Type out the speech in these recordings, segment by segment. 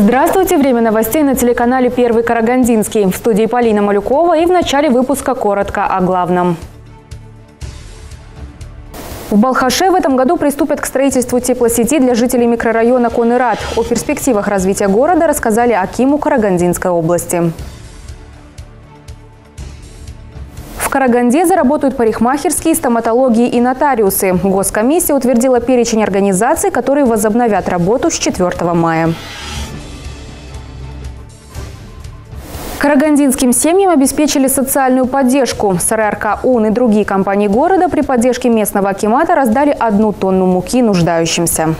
Здравствуйте! Время новостей на телеканале «Первый Карагандинский». В студии Полина Малюкова и в начале выпуска коротко о главном. В Балхаше в этом году приступят к строительству теплосети для жителей микрорайона Конырат. О перспективах развития города рассказали акиму Карагандинской области. В Караганде заработают парикмахерские, стоматологии и нотариусы. Госкомиссия утвердила перечень организаций, которые возобновят работу с 4 мая. Карагандинским семьям обеспечили социальную поддержку. СРРК УН и другие компании города при поддержке местного акимата раздали 1 тонну муки нуждающимся.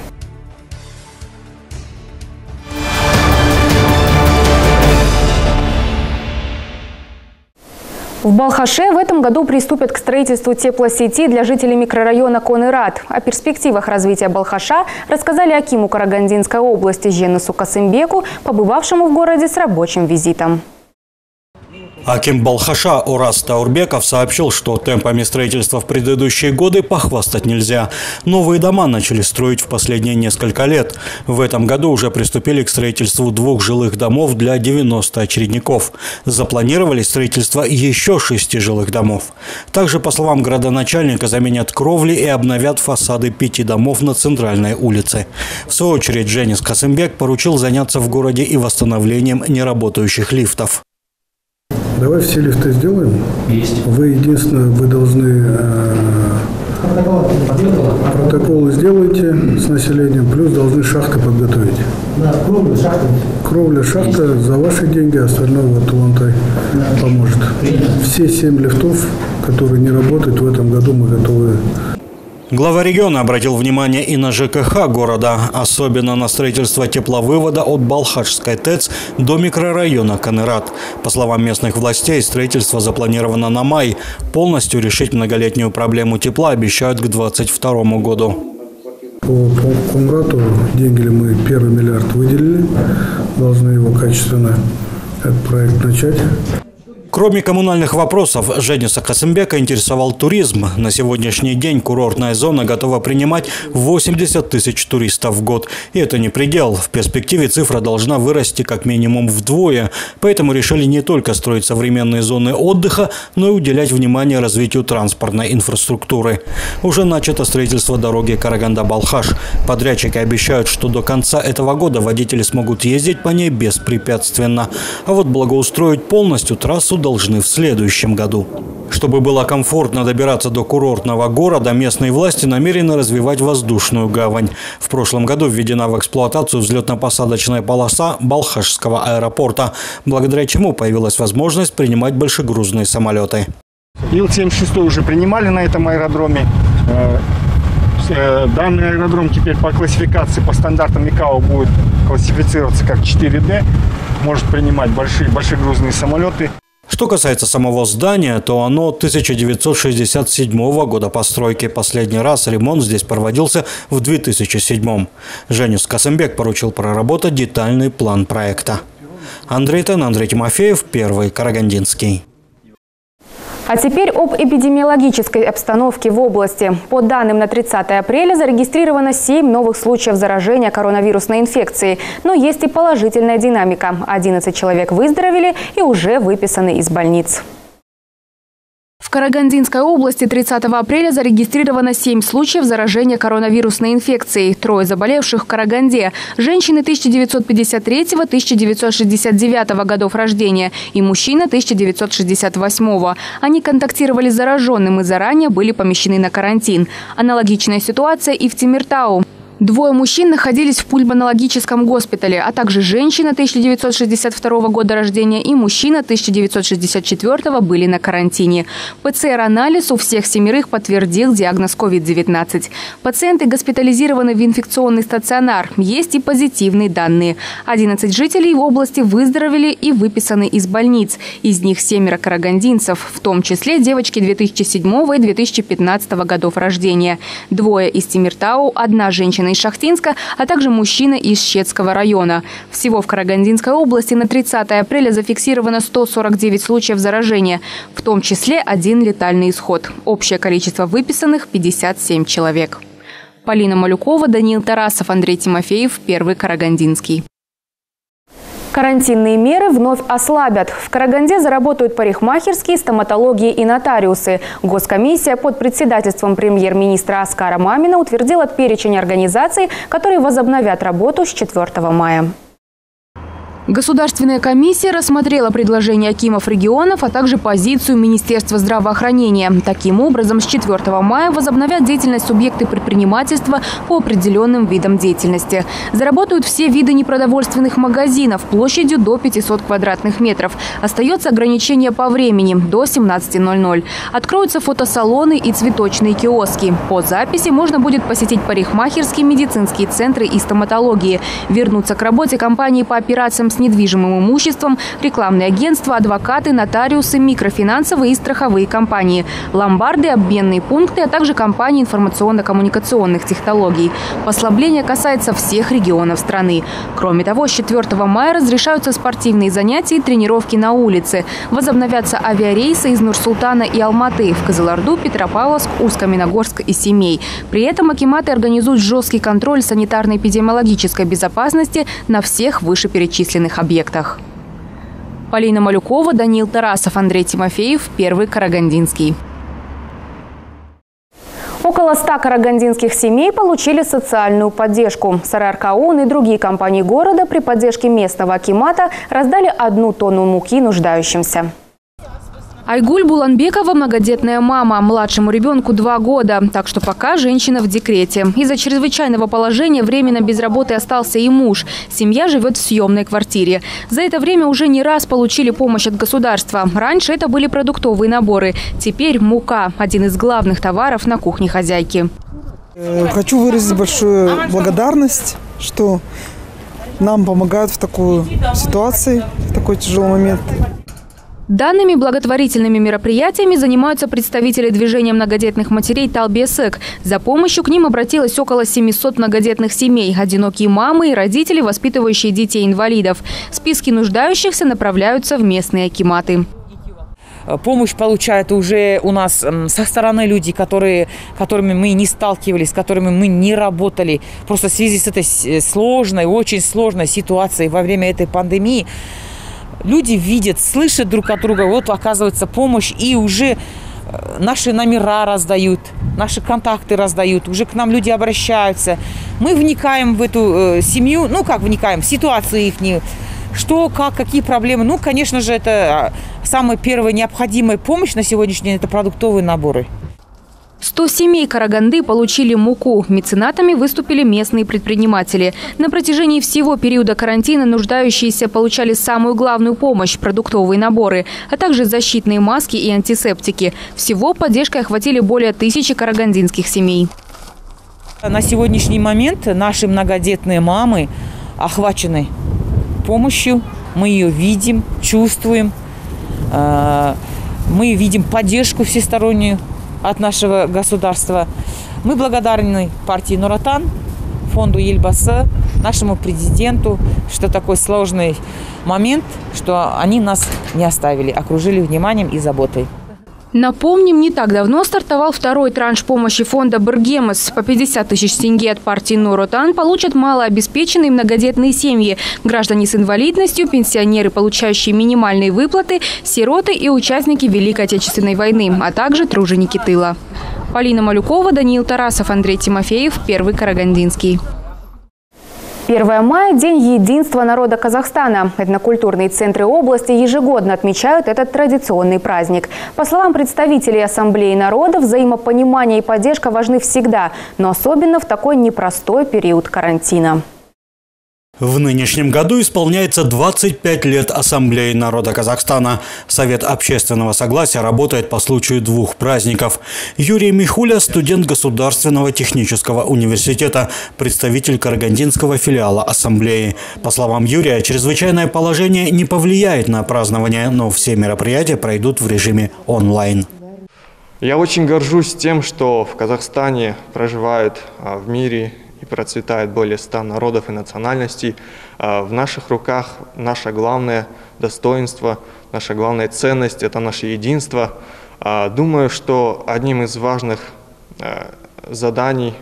В Балхаше в этом году приступят к строительству теплосети для жителей микрорайона Конырат. О перспективах развития Балхаша рассказали акиму Карагандинской области Женесу Касымбеку, побывавшему в городе с рабочим визитом. Аким Балхаша Урас Таурбеков сообщил, что темпами строительства в предыдущие годы похвастать нельзя. Новые дома начали строить в последние несколько лет. В этом году уже приступили к строительству 2 жилых домов для 90 очередников. Запланировали строительство еще 6 жилых домов. Также, по словам градоначальника, заменят кровли и обновят фасады 5 домов на центральной улице. В свою очередь, Женес Касымбек поручил заняться в городе и восстановлением неработающих лифтов. Давай все лифты сделаем. Есть. Вы единственное, вы должны протоколы сделайте с населением, плюс должны шахты подготовить. Да, кровля, шахта. Кровля, шахта есть. За ваши деньги, остальное вот Талантай поможет. Все 7 лифтов, которые не работают, в этом году мы готовы. Глава региона обратил внимание и на ЖКХ города, особенно на строительство тепловывода от Балхашской ТЭЦ до микрорайона Конырат. По словам местных властей, строительство запланировано на май. Полностью решить многолетнюю проблему тепла обещают к 2022 году. По Конрату деньги мы 1 миллиард выделили, должны его качественно этот проект начать. Кроме коммунальных вопросов, Женеса Касымбека интересовал туризм. На сегодняшний день курортная зона готова принимать 80 тысяч туристов в год. И это не предел. В перспективе цифра должна вырасти как минимум вдвое. Поэтому решили не только строить современные зоны отдыха, но и уделять внимание развитию транспортной инфраструктуры. Уже начато строительство дороги Караганда-Балхаш. Подрядчики обещают, что до конца этого года водители смогут ездить по ней беспрепятственно. А вот благоустроить полностью трассу должны в следующем году. Чтобы было комфортно добираться до курортного города, местные власти намерены развивать воздушную гавань. В прошлом году введена в эксплуатацию взлетно-посадочная полоса Балхашского аэропорта, благодаря чему появилась возможность принимать большегрузные самолеты. Ил-76 уже принимали на этом аэродроме. Данный аэродром теперь по классификации, по стандартам Микао будет классифицироваться как 4D. Может принимать большегрузные самолеты. Что касается самого здания, то оно 1967 года постройки. Последний раз ремонт здесь проводился в 2007. Женес Касымбек поручил проработать детальный план проекта. Андрей Тен, Андрей Тимофеев, Первый Карагандинский. А теперь об эпидемиологической обстановке в области. По данным на 30 апреля зарегистрировано 7 новых случаев заражения коронавирусной инфекцией. Но есть и положительная динамика. 11 человек выздоровели и уже выписаны из больниц. В Карагандинской области 30 апреля зарегистрировано 7 случаев заражения коронавирусной инфекцией. 3 заболевших в Караганде – женщины 1953-1969 годов рождения и мужчина 1968. Они контактировали с зараженным и заранее были помещены на карантин. Аналогичная ситуация и в Темиртау. 2 мужчин находились в пульмонологическом госпитале, а также женщина 1962 года рождения и мужчина 1964 были на карантине. ПЦР-анализ у всех 7 подтвердил диагноз COVID-19. Пациенты госпитализированы в инфекционный стационар. Есть и позитивные данные. 11 жителей в области выздоровели и выписаны из больниц. Из них 7 карагандинцев, в том числе девочки 2007 и 2015 годов рождения. 2 из Темиртау, 1 женщина из Шахтинска, а также мужчина из Щецкого района. Всего в Карагандинской области на 30 апреля зафиксировано 149 случаев заражения, в том числе 1 летальный исход. Общее количество выписанных – 57 человек. Полина Малюкова, Даниил Тарасов, Андрей Тимофеев, Первый Карагандинский. Карантинные меры вновь ослабят. В Караганде заработают парикмахерские, стоматологии и нотариусы. Госкомиссия под председательством премьер-министра Аскара Мамина утвердила перечень организаций, которые возобновят работу с 4 мая. Государственная комиссия рассмотрела предложения акимов регионов, а также позицию Министерства здравоохранения. Таким образом, с 4 мая возобновят деятельность субъекты предпринимательства по определенным видам деятельности. Заработают все виды непродовольственных магазинов площадью до 500 квадратных метров. Остается ограничение по времени до 17:00. Откроются фотосалоны и цветочные киоски. По записи можно будет посетить парикмахерские, медицинские центры и стоматологии. Вернутся к работе компании по операциям с недвижимым имуществом, рекламные агентства, адвокаты, нотариусы, микрофинансовые и страховые компании, ломбарды, обменные пункты, а также компании информационно-коммуникационных технологий. Послабление касается всех регионов страны. Кроме того, с 4 мая разрешаются спортивные занятия и тренировки на улице. Возобновятся авиарейсы из Нур-Султана и Алматы в Кызылорду, Петропавловск, Усть-Каменогорск и Семей. При этом акиматы организуют жесткий контроль санитарно-эпидемиологической безопасности на всех вышеперечисленных объектах. Полина Малюкова, Даниил Тарасов, Андрей Тимофеев, Первый Карагандинский. Около 100 карагандинских семей получили социальную поддержку. Сарыаркаун и другие компании города при поддержке местного акимата раздали 1 тонну муки нуждающимся. Айгуль Буланбекова – многодетная мама. Младшему ребенку 2 года, так что пока женщина в декрете. Из-за чрезвычайного положения временно без работы остался и муж. Семья живет в съемной квартире. За это время уже не раз получили помощь от государства. Раньше это были продуктовые наборы. Теперь мука – один из главных товаров на кухне хозяйки. Хочу выразить большую благодарность, что нам помогают в такой ситуации, в такой тяжелый момент. Данными благотворительными мероприятиями занимаются представители движения многодетных матерей «Талбесек». За помощью к ним обратилось около 700 многодетных семей, одинокие мамы и родители, воспитывающие детей-инвалидов. Списки нуждающихся направляются в местные акиматы. Помощь получают уже у нас со стороны люди, которыми мы не сталкивались, с которыми мы не работали. Просто в связи с этой сложной, очень сложной ситуацией во время этой пандемии, люди видят, слышат друг от друга, вот оказывается помощь, и уже наши номера раздают, наши контакты раздают, уже к нам люди обращаются. Мы вникаем в эту семью, ну как вникаем, в ситуацию их, что, как, какие проблемы. Ну, конечно же, это самая первая необходимая помощь на сегодняшний день – это продуктовые наборы. 100 семей Караганды получили муку. Меценатами выступили местные предприниматели. На протяжении всего периода карантина нуждающиеся получали самую главную помощь – продуктовые наборы, а также защитные маски и антисептики. Всего поддержкой охватили более 1000 карагандинских семей. На сегодняшний момент наши многодетные мамы охвачены помощью. Мы ее видим, чувствуем. Мы видим поддержку всестороннюю от нашего государства. Мы благодарны партии Нур Отан, фонду Ельбаса, нашему президенту, что такой сложный момент, что они нас не оставили, окружили вниманием и заботой. Напомним, не так давно стартовал второй транш помощи фонда «Бергемес». По 50 000 тенге от партии Нур Отан получат малообеспеченные многодетные семьи, граждане с инвалидностью, пенсионеры, получающие минимальные выплаты, сироты и участники Великой Отечественной войны, а также труженики тыла. Полина Малюкова, Даниил Тарасов, Андрей Тимофеев, Первый Карагандинский. 1 мая – День единства народа Казахстана. Этнокультурные центры области ежегодно отмечают этот традиционный праздник. По словам представителей Ассамблеи народов, взаимопонимание и поддержка важны всегда, но особенно в такой непростой период карантина. В нынешнем году исполняется 25 лет Ассамблеи народа Казахстана. Совет общественного согласия работает по случаю 2 праздников. Юрий Михуля – студент Государственного технического университета, представитель карагандинского филиала Ассамблеи. По словам Юрия, чрезвычайное положение не повлияет на празднование, но все мероприятия пройдут в режиме онлайн. Я очень горжусь тем, что в Казахстане проживают в мире и процветает более 100 народов и национальностей. В наших руках наше главное достоинство, наша главная ценность – это наше единство. Думаю, что одним из важных заданий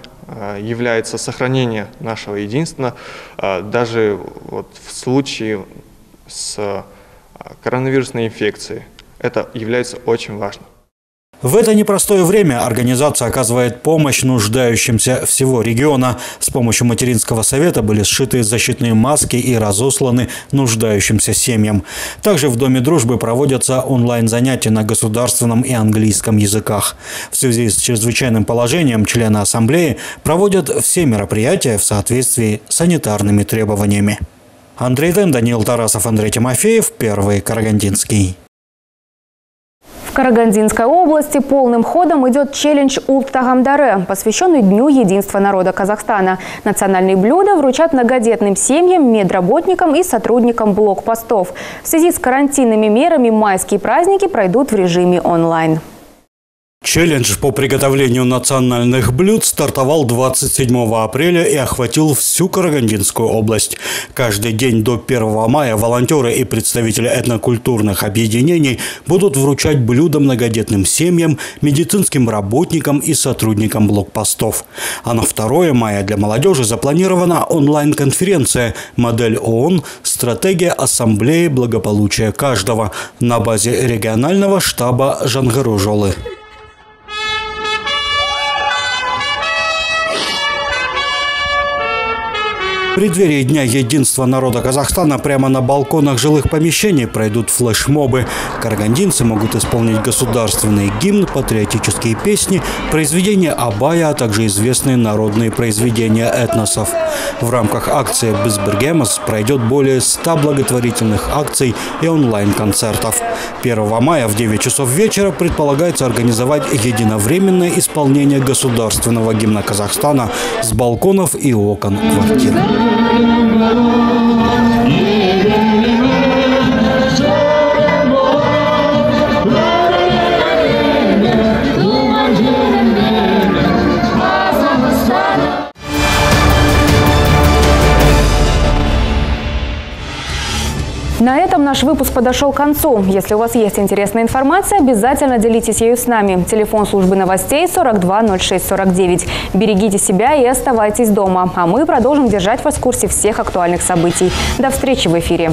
является сохранение нашего единства. Даже вот в случае с коронавирусной инфекцией. Это является очень важным. В это непростое время организация оказывает помощь нуждающимся всего региона. С помощью материнского совета были сшиты защитные маски и разосланы нуждающимся семьям. Также в Доме дружбы проводятся онлайн-занятия на государственном и английском языках. В связи с чрезвычайным положением члены ассамблеи проводят все мероприятия в соответствии с санитарными требованиями. Андрей Тен, Даниил Тарасов, Андрей Тимофеев, Первый Карагандинский. В Карагандинской области полным ходом идет челлендж «Уптагамдаре», посвященный Дню единства народа Казахстана. Национальные блюда вручат многодетным семьям, медработникам и сотрудникам блокпостов. В связи с карантинными мерами майские праздники пройдут в режиме онлайн. Челлендж по приготовлению национальных блюд стартовал 27 апреля и охватил всю Карагандинскую область. Каждый день до 1 мая волонтеры и представители этнокультурных объединений будут вручать блюда многодетным семьям, медицинским работникам и сотрудникам блокпостов. А на 2 мая для молодежи запланирована онлайн-конференция «Модель ООН. Стратегия ассамблеи благополучия каждого» на базе регионального штаба Жангаружолы. В преддверии Дня единства народа Казахстана прямо на балконах жилых помещений пройдут флешмобы. Карагандинцы могут исполнить государственный гимн, патриотические песни, произведения Абая, а также известные народные произведения этносов. В рамках акции «Бизбергемос» пройдет более 100 благотворительных акций и онлайн-концертов. 1 мая в 9 часов вечера предполагается организовать единовременное исполнение государственного гимна Казахстана с балконов и окон квартир. На этом наш выпуск подошел к концу. Если у вас есть интересная информация, обязательно делитесь ею с нами. Телефон службы новостей 42 06 49. Берегите себя и оставайтесь дома. А мы продолжим держать вас в курсе всех актуальных событий. До встречи в эфире.